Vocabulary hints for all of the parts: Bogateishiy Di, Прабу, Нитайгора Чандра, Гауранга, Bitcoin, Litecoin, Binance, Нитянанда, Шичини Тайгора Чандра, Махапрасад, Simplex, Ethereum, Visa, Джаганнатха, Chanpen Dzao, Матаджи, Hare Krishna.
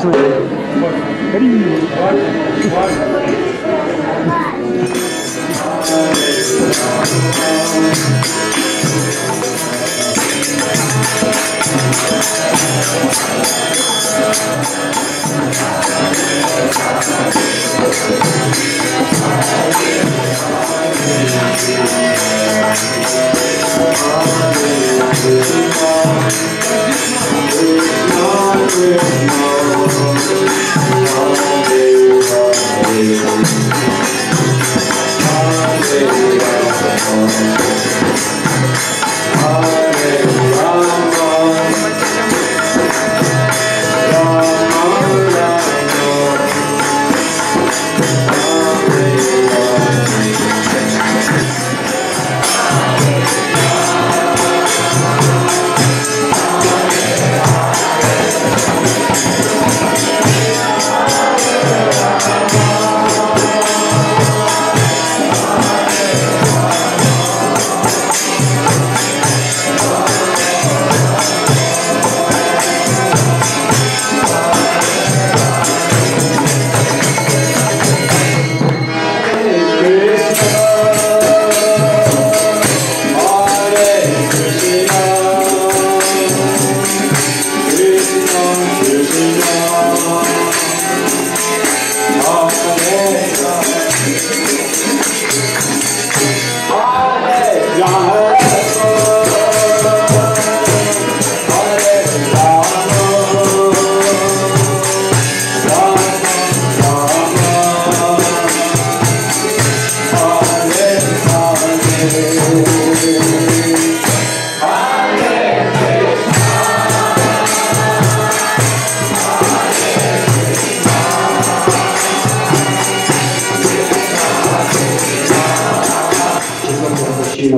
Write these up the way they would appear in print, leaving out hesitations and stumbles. Кришна.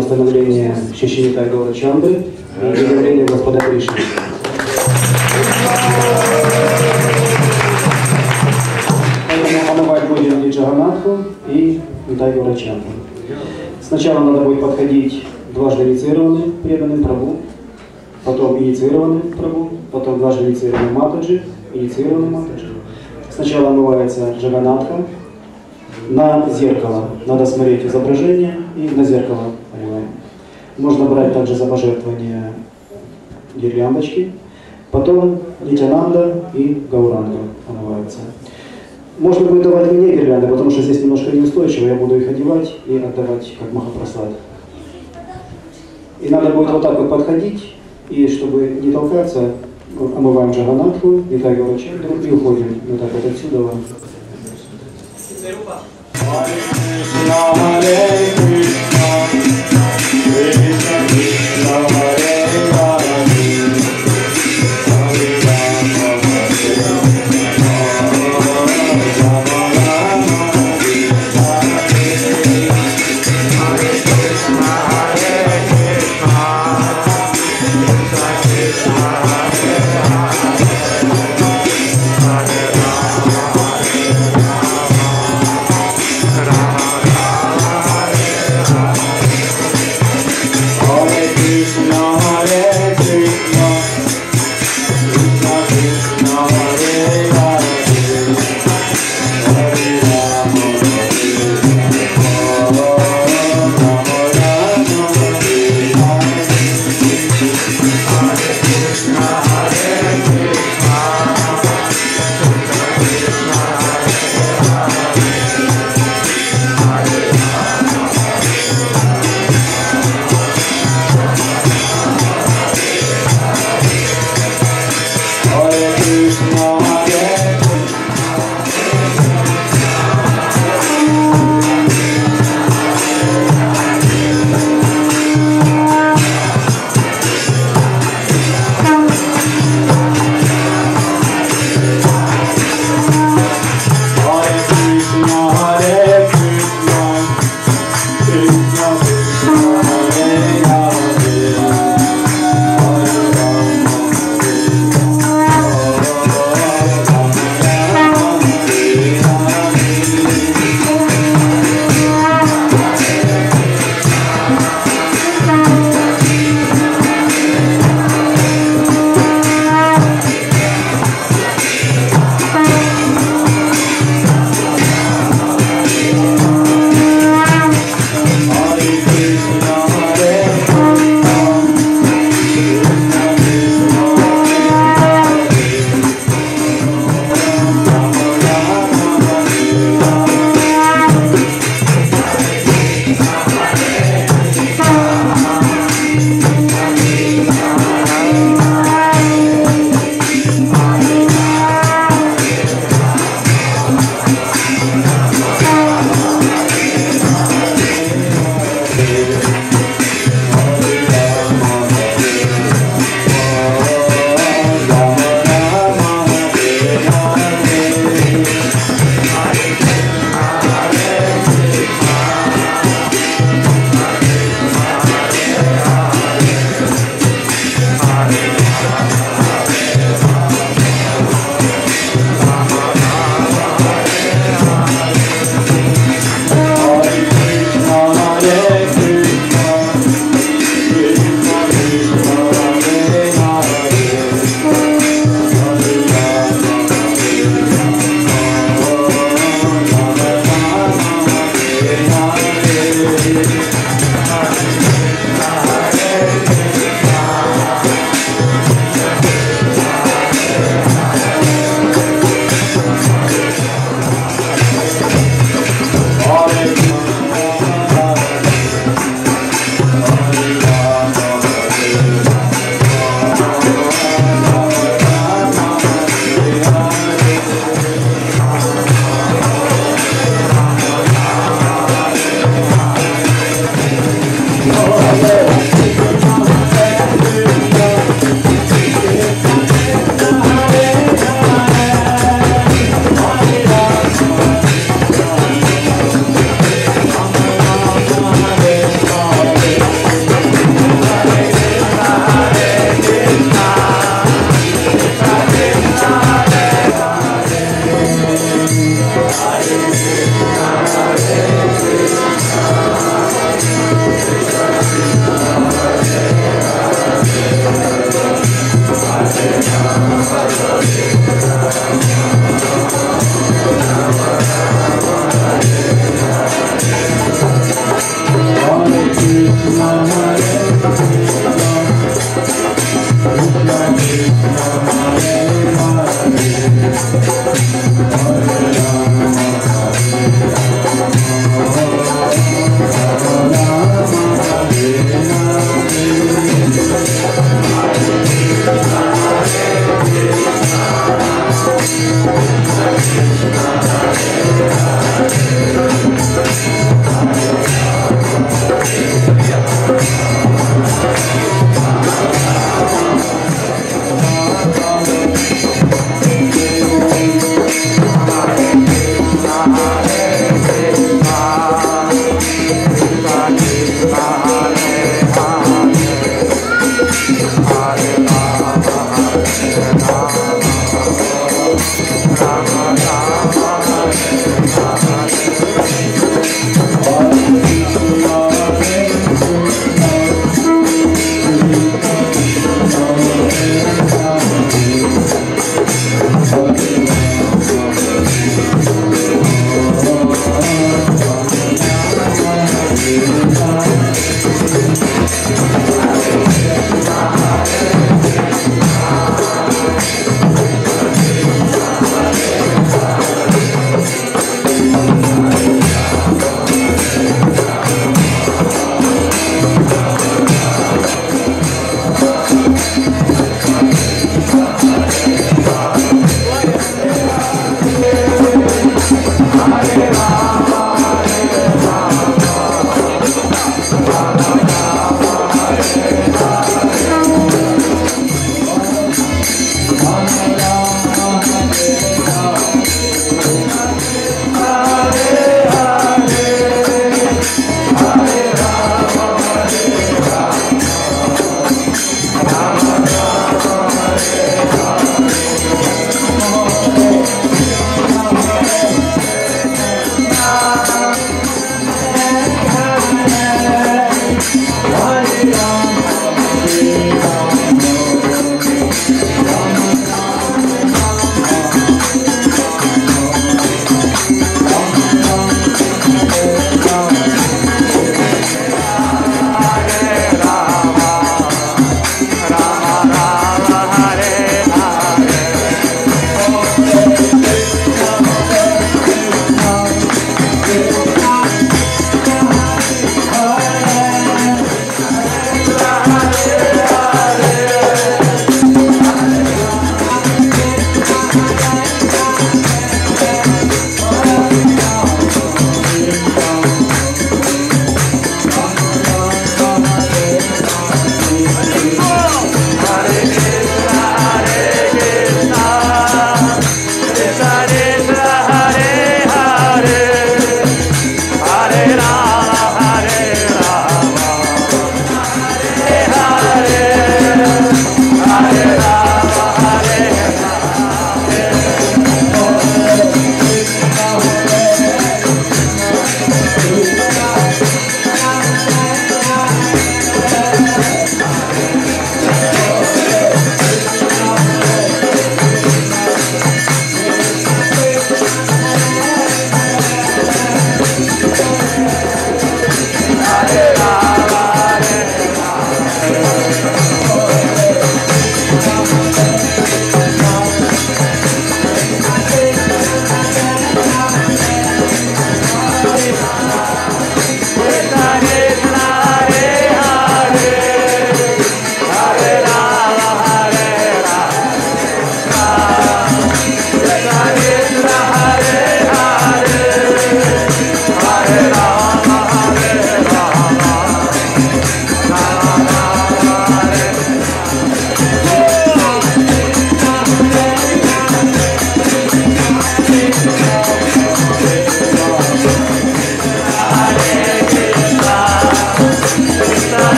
Становление Шичини Тайгора Чандры и явление Господа Кришны. Омывать будем и Джаганнатху, и Тайгора Чандру. Сначала надо будет подходить дважды инициированным преданным Прабу, потом инициированным Прабу, потом дважды инициированным Матаджи, инициированным Матаджи. Сначала омывается Джаганнатха. На зеркало надо смотреть изображение и на зеркало. Можно брать также за пожертвование гирляндочки. Потом Нитянанда и Гауранга омываются. Можно будет давать мне гирлянды, потому что здесь немножко неустойчиво. Я буду их одевать и отдавать как Махапрасад. И надо будет вот так вот подходить. И чтобы не толкаться, омываем Джаганнатху, Нитайгора Чандру и уходим вот так вот отсюда.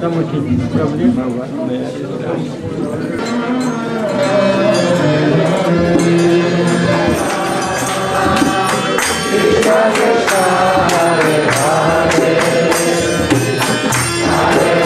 Там очень проблемы. Hare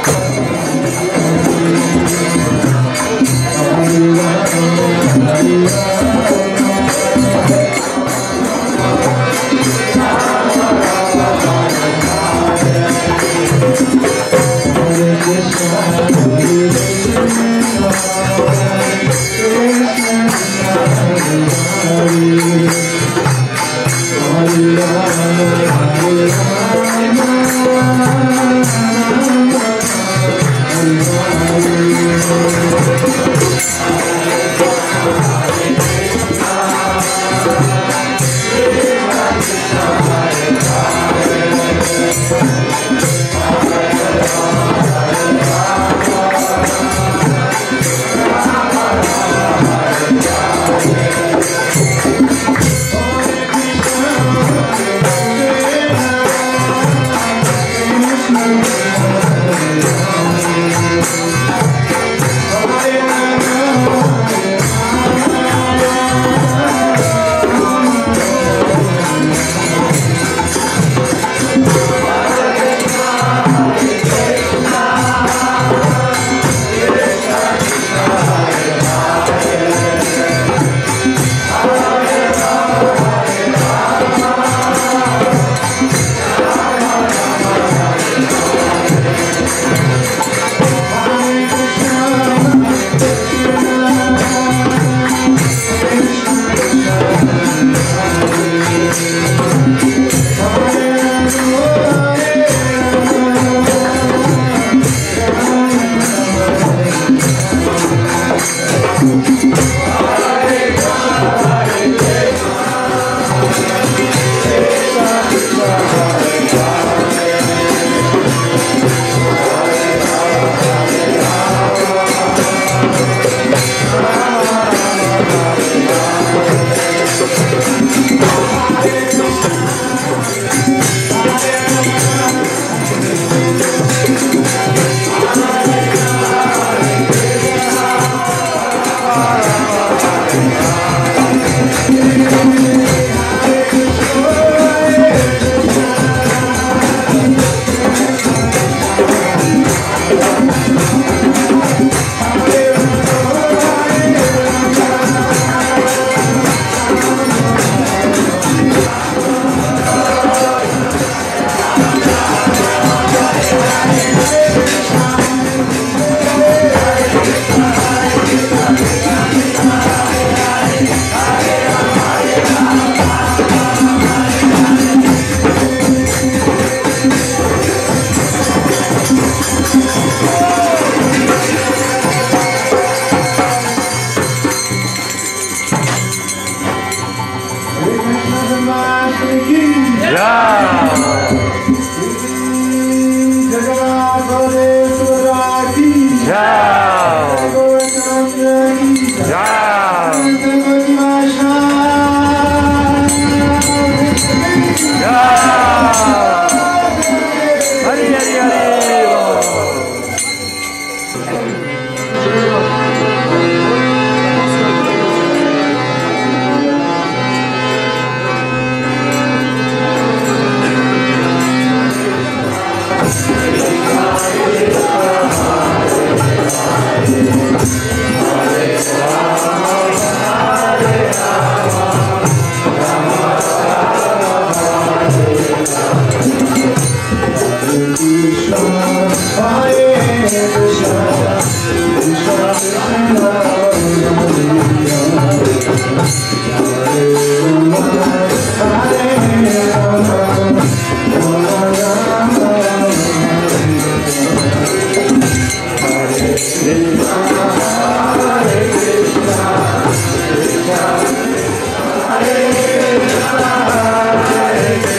Krishna, Hare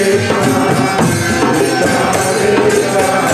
Krishna, Krishna Krishna.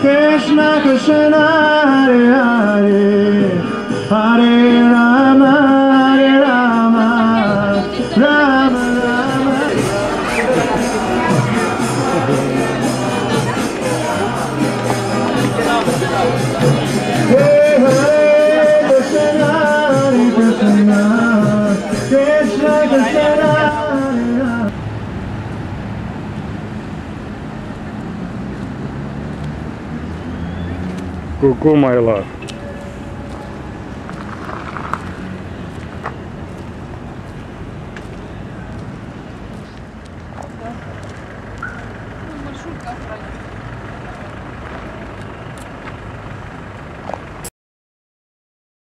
Krishna Krishna Hare Hare Ку-ку, my love. Маршрутка.